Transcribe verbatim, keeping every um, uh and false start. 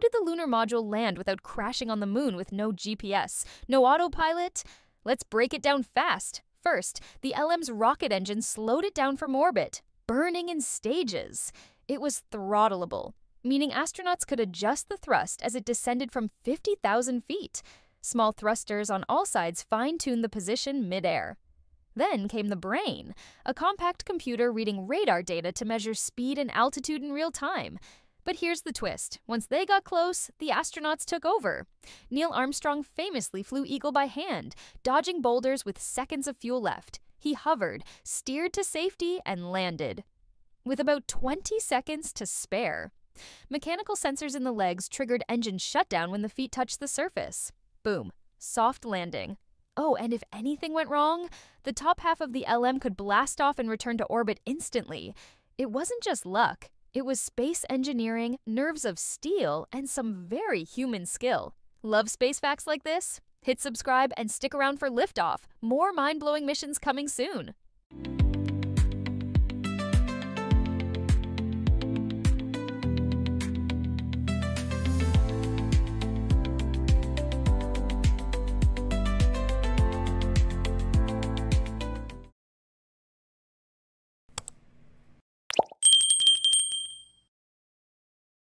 did the lunar module land without crashing on the moon with no G P S, no autopilot? Let's break it down fast. First, the L M's rocket engine slowed it down from orbit, burning in stages. It was throttleable, meaning astronauts could adjust the thrust as it descended from fifty thousand feet. Small thrusters on all sides fine-tuned the position mid-air. Then came the brain, a compact computer reading radar data to measure speed and altitude in real time. But here's the twist. Once they got close, the astronauts took over. Neil Armstrong famously flew Eagle by hand, dodging boulders with seconds of fuel left. He hovered, steered to safety, and landed, with about twenty seconds to spare. Mechanical sensors in the legs triggered engine shutdown when the feet touched the surface. Boom. Soft landing. Oh, and if anything went wrong, the top half of the L M could blast off and return to orbit instantly. It wasn't just luck. It was space engineering, nerves of steel, and some very human skill. Love space facts like this? Hit subscribe and stick around for liftoff. More mind-blowing missions coming soon.